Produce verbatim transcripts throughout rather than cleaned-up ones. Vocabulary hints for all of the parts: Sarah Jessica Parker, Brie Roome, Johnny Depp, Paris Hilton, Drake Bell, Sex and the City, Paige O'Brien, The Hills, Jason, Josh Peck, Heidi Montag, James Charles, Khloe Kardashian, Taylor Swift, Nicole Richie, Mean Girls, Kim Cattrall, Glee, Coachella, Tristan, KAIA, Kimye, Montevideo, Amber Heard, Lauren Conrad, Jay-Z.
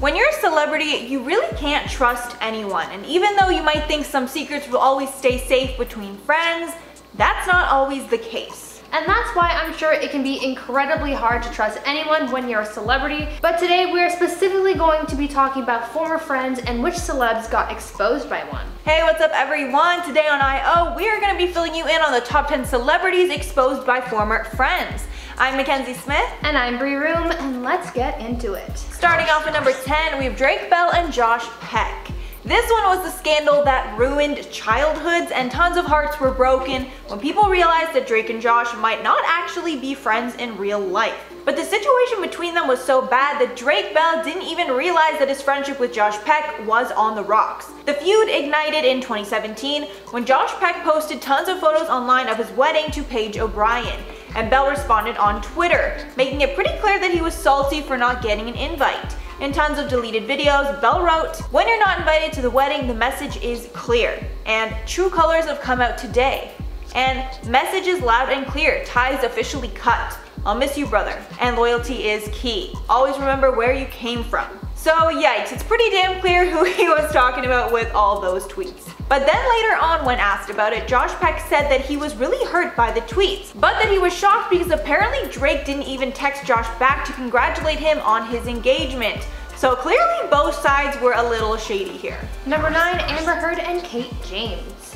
When you're a celebrity, you really can't trust anyone. And even though you might think some secrets will always stay safe between friends, that's not always the case. And that's why I'm sure it can be incredibly hard to trust anyone when you're a celebrity. But today we are specifically going to be talking about former friends and which celebs got exposed by one. Hey, what's up everyone? Today on I O, we are going to be filling you in on the top ten celebrities exposed by former friends. I'm Mackenzie Smith. And I'm Bree Room, and let's get into it. Starting off at number ten, we have Drake Bell and Josh Peck. This one was the scandal that ruined childhoods, and tons of hearts were broken when people realized that Drake and Josh might not actually be friends in real life. But the situation between them was so bad that Drake Bell didn't even realize that his friendship with Josh Peck was on the rocks. The feud ignited in twenty seventeen when Josh Peck posted tons of photos online of his wedding to Paige O'Brien, and Bell responded on Twitter, making it pretty clear that he was salty for not getting an invite. In tons of deleted videos, Bell wrote, "When you're not invited to the wedding, the message is clear. And true colors have come out today. And message is loud and clear. Ties officially cut. I'll miss you, brother. And loyalty is key. Always remember where you came from." So yikes, it's pretty damn clear who he was talking about with all those tweets. But then later on, when asked about it, Josh Peck said that he was really hurt by the tweets, but that he was shocked because apparently Drake didn't even text Josh back to congratulate him on his engagement. So clearly both sides were a little shady here. Number nine, Amber Heard and Kate James.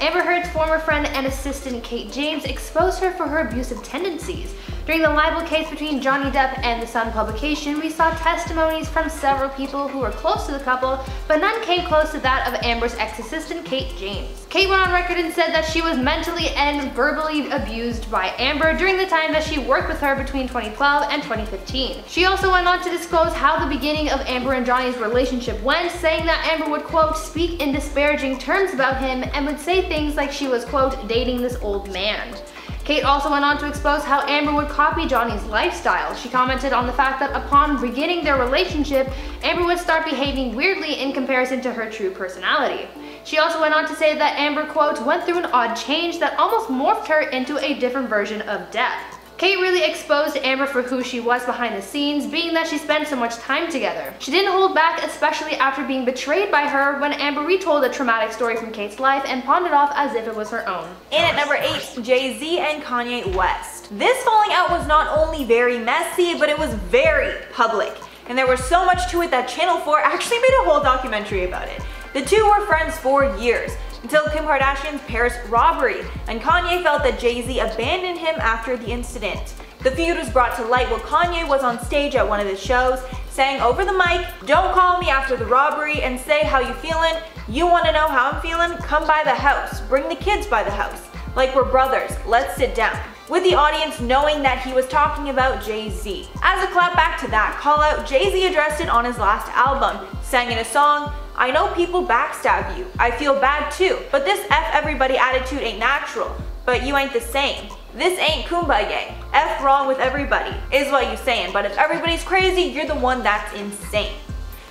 Amber Heard's former friend and assistant Kate James exposed her for her abusive tendencies. During the libel case between Johnny Depp and The Sun publication, we saw testimonies from several people who were close to the couple, but none came close to that of Amber's ex-assistant Kate James. Kate went on record and said that she was mentally and verbally abused by Amber during the time that she worked with her between twenty twelve and twenty fifteen. She also went on to disclose how the beginning of Amber and Johnny's relationship went, saying that Amber would, quote, speak in disparaging terms about him and would say things like she was, quote, dating this old man. Kate also went on to expose how Amber would copy Johnny's lifestyle. She commented on the fact that upon beginning their relationship, Amber would start behaving weirdly in comparison to her true personality. She also went on to say that Amber, quote, went through an odd change that almost morphed her into a different version of Depp. Kate really exposed Amber for who she was behind the scenes, being that she spent so much time together. She didn't hold back, especially after being betrayed by her when Amber retold a traumatic story from Kate's life and pawned it off as if it was her own. And at number eight, Jay-Z and Kanye West. This falling out was not only very messy, but it was very public. And there was so much to it that Channel four actually made a whole documentary about it. The two were friends for years, until Kim Kardashian's Paris robbery, and Kanye felt that Jay-Z abandoned him after the incident. The feud was brought to light while Kanye was on stage at one of the shows, saying over the mic, "Don't call me after the robbery and say how you feelin'. You wanna know how I'm feelin'? Come by the house. Bring the kids by the house. Like we're brothers. Let's sit down." With the audience knowing that he was talking about Jay-Z. As a clapback to that call-out, Jay-Z addressed it on his last album, sang in a song, "I know people backstab you. I feel bad too. But this F everybody attitude ain't natural. But you ain't the same. This ain't kumbaya. F wrong with everybody is what you saying. But if everybody's crazy, you're the one that's insane."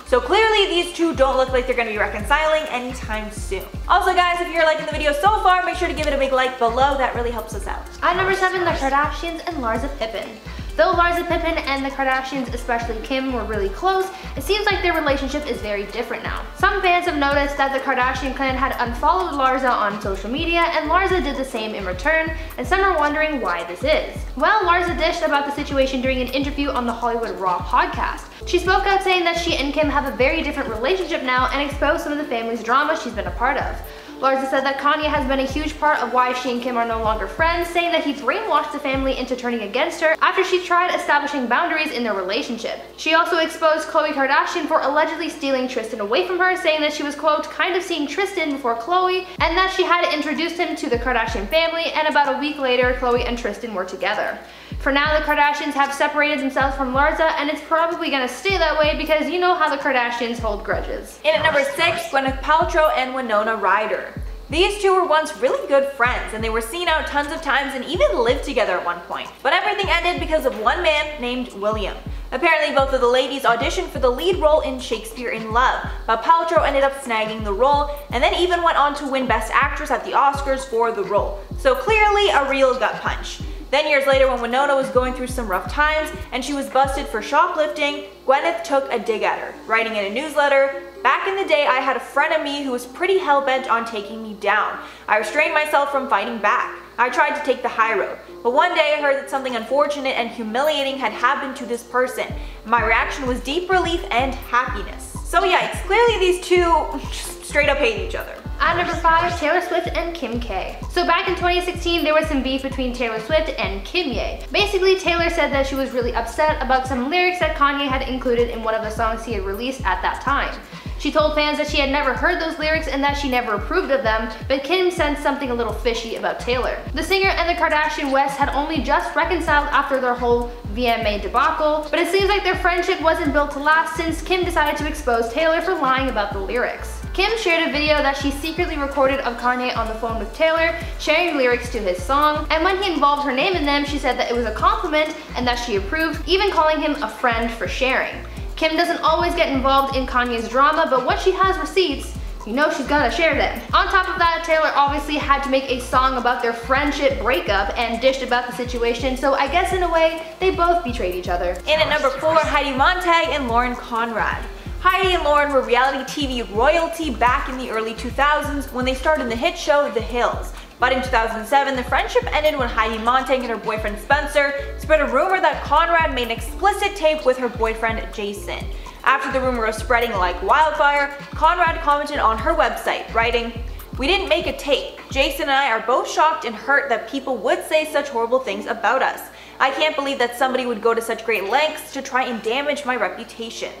So clearly these two don't look like they're going to be reconciling anytime soon. Also guys, if you're liking the video so far, make sure to give it a big like below. That really helps us out. At number seven, the Kardashians and Larsa Pippen. Though Larsa Pippen and the Kardashians, especially Kim, were really close, it seems like their relationship is very different now. Some fans have noticed that the Kardashian clan had unfollowed Larsa on social media, and Larsa did the same in return, and some are wondering why this is. Well, Larsa dished about the situation during an interview on the Hollywood Raw podcast. She spoke out saying that she and Kim have a very different relationship now and exposed some of the family's drama she's been a part of. Larsa said that Kanye has been a huge part of why she and Kim are no longer friends, saying that he brainwashed the family into turning against her after she tried establishing boundaries in their relationship. She also exposed Khloe Kardashian for allegedly stealing Tristan away from her, saying that she was, quote, kind of seeing Tristan before Khloe, and that she had introduced him to the Kardashian family, and about a week later, Khloe and Tristan were together. For now, the Kardashians have separated themselves from Larsa, and it's probably gonna stay that way because you know how the Kardashians hold grudges. In at number six, Gwyneth Paltrow and Winona Ryder. These two were once really good friends, and they were seen out tons of times and even lived together at one point. But everything ended because of one man named William. Apparently, both of the ladies auditioned for the lead role in Shakespeare in Love, but Paltrow ended up snagging the role, and then even went on to win Best Actress at the Oscars for the role. So clearly, a real gut punch. Then years later, when Winona was going through some rough times and she was busted for shoplifting, Gwyneth took a dig at her, writing in a newsletter, "Back in the day, I had a friend of me who was pretty hell-bent on taking me down. I restrained myself from fighting back. I tried to take the high road, but one day I heard that something unfortunate and humiliating had happened to this person. My reaction was deep relief and happiness." So yikes, clearly these two just straight up hate each other. At number five, Taylor Swift and Kim K. So back in twenty sixteen, there was some beef between Taylor Swift and Kimye. Basically, Taylor said that she was really upset about some lyrics that Kanye had included in one of the songs he had released at that time. She told fans that she had never heard those lyrics and that she never approved of them, but Kim sensed something a little fishy about Taylor. The singer and the Kardashian West had only just reconciled after their whole V M A debacle, but it seems like their friendship wasn't built to last since Kim decided to expose Taylor for lying about the lyrics. Kim shared a video that she secretly recorded of Kanye on the phone with Taylor, sharing lyrics to his song, and when he involved her name in them, she said that it was a compliment and that she approved, even calling him a friend for sharing. Kim doesn't always get involved in Kanye's drama, but when she has receipts, you know she's gonna share them. On top of that, Taylor obviously had to make a song about their friendship breakup and dished about the situation, so I guess in a way, they both betrayed each other. In at number four, Heidi Montag and Lauren Conrad. Heidi and Lauren were reality T V royalty back in the early two thousands when they starred in the hit show The Hills. But in two thousand seven, the friendship ended when Heidi Montag and her boyfriend Spencer spread a rumor that Conrad made an explicit tape with her boyfriend Jason. After the rumor was spreading like wildfire, Conrad commented on her website, writing, "We didn't make a tape. Jason and I are both shocked and hurt that people would say such horrible things about us. I can't believe that somebody would go to such great lengths to try and damage my reputation."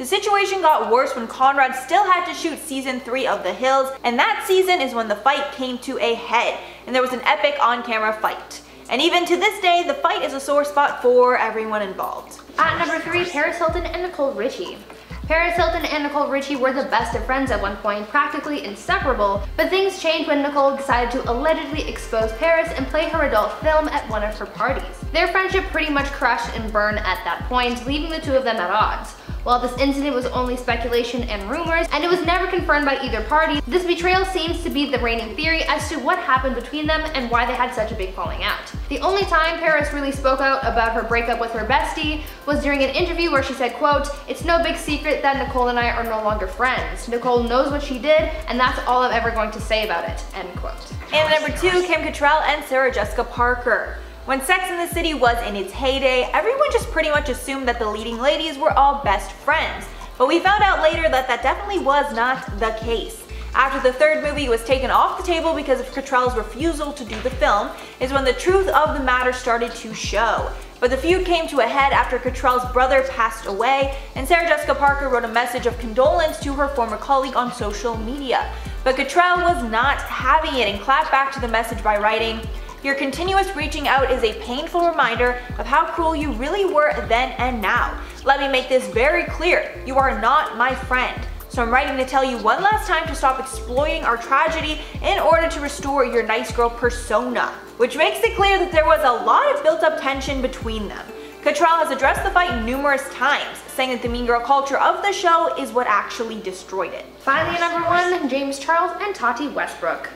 The situation got worse when Conrad still had to shoot season three of The Hills, and that season is when the fight came to a head, and there was an epic on-camera fight. And even to this day, the fight is a sore spot for everyone involved. At number three, Paris Hilton and Nicole Richie. Paris Hilton and Nicole Richie were the best of friends at one point, practically inseparable, but things changed when Nicole decided to allegedly expose Paris and play her adult film at one of her parties. Their friendship pretty much crashed and burned at that point, leaving the two of them at odds. While this incident was only speculation and rumors, and it was never confirmed by either party, this betrayal seems to be the reigning theory as to what happened between them and why they had such a big falling out. The only time Paris really spoke out about her breakup with her bestie was during an interview where she said, quote, "It's no big secret that Nicole and I are no longer friends. Nicole knows what she did, and that's all I'm ever going to say about it," end quote. And number two, Kim Cattrall and Sarah Jessica Parker. When Sex and the City was in its heyday, everyone just pretty much assumed that the leading ladies were all best friends. But we found out later that that definitely was not the case. After the third movie was taken off the table because of Cattrall's refusal to do the film, is when the truth of the matter started to show. But the feud came to a head after Cattrall's brother passed away, and Sarah Jessica Parker wrote a message of condolence to her former colleague on social media. But Cattrall was not having it and clapped back to the message by writing, "Your continuous reaching out is a painful reminder of how cruel you really were then and now. Let me make this very clear, you are not my friend. So I'm writing to tell you one last time to stop exploiting our tragedy in order to restore your nice girl persona." Which makes it clear that there was a lot of built-up tension between them. Cattrall has addressed the fight numerous times, saying that the mean girl culture of the show is what actually destroyed it. Finally, at number one, James Charles and Tati Westbrook.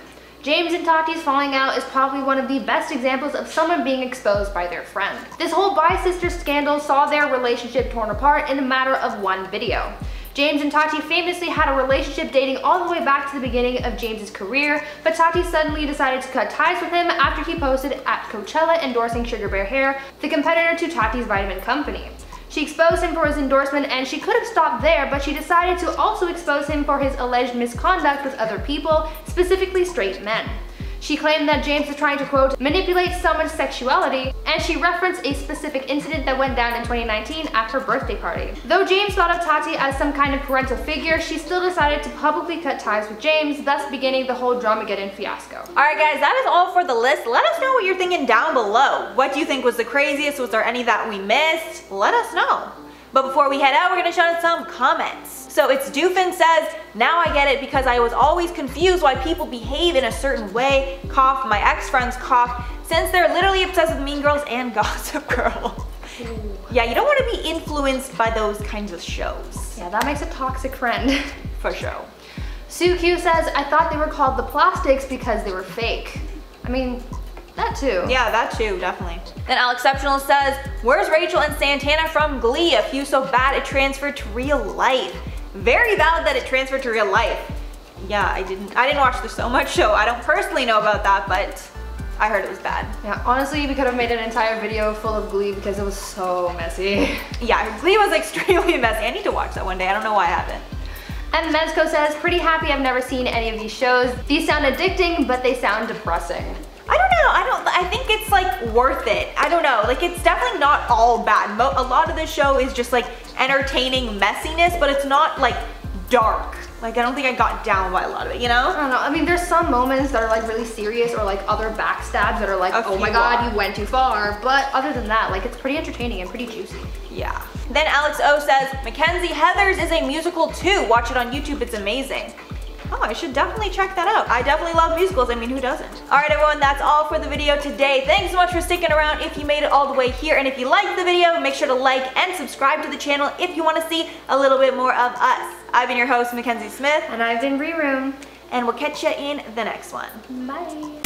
James and Tati's falling out is probably one of the best examples of someone being exposed by their friend. This whole bi-sister scandal saw their relationship torn apart in a matter of one video. James and Tati famously had a relationship dating all the way back to the beginning of James's career, but Tati suddenly decided to cut ties with him after he posted at Coachella endorsing Sugar Bear Hair, the competitor to Tati's Vitamin Company. She exposed him for his endorsement, and she could have stopped there, but she decided to also expose him for his alleged misconduct with other people, specifically straight men. She claimed that James was trying to, quote, manipulate someone's sexuality, and she referenced a specific incident that went down in twenty nineteen at her birthday party. Though James thought of Tati as some kind of parental figure, she still decided to publicly cut ties with James, thus beginning the whole Dramageddon fiasco. Alright guys, that is all for the list. Let us know what you're thinking down below. What do you think was the craziest? Was there any that we missed? Let us know. But before we head out, we're gonna shout out some comments. So it's Doofin says, "Now I get it because I was always confused why people behave in a certain way. Cough, my ex-friends cough, since they're literally obsessed with Mean Girls and Gossip Girl." Ooh. Yeah, you don't want to be influenced by those kinds of shows. Yeah, that makes a toxic friend. For sure. Sue Q says, "I thought they were called the plastics because they were fake." I mean, That too. Yeah, that too, definitely. Then Al Exceptional says, where's Rachel and Santana from Glee? A few so bad it transferred to real life. Very valid that it transferred to real life. Yeah, I didn't I didn't watch the So Much show. I don't personally know about that, but I heard it was bad. Yeah, honestly, we could have made an entire video full of Glee because it was so messy. Yeah, Glee was extremely messy. I need to watch that one day. I don't know why I haven't. And Mezco says, pretty happy I've never seen any of these shows. These sound addicting, but they sound depressing. I don't know, I don't, I think it's like worth it. I don't know, like it's definitely not all bad. Mo a lot of the show is just like entertaining messiness, but it's not like dark. Like I don't think I got down by a lot of it, you know? I don't know, I mean there's some moments that are like really serious or like other backstabs that are like, oh my god, you went too far. But other than that, like it's pretty entertaining and pretty juicy. Yeah. Then Alex O says, Mackenzie Heathers is a musical too. Watch it on YouTube, it's amazing. Oh, I should definitely check that out. I definitely love musicals. I mean, who doesn't? All right, everyone, that's all for the video today. Thanks so much for sticking around if you made it all the way here. And if you liked the video, make sure to like and subscribe to the channel if you want to see a little bit more of us. I've been your host, Mackenzie Smith. And I've been Reroom. And we'll catch you in the next one. Bye.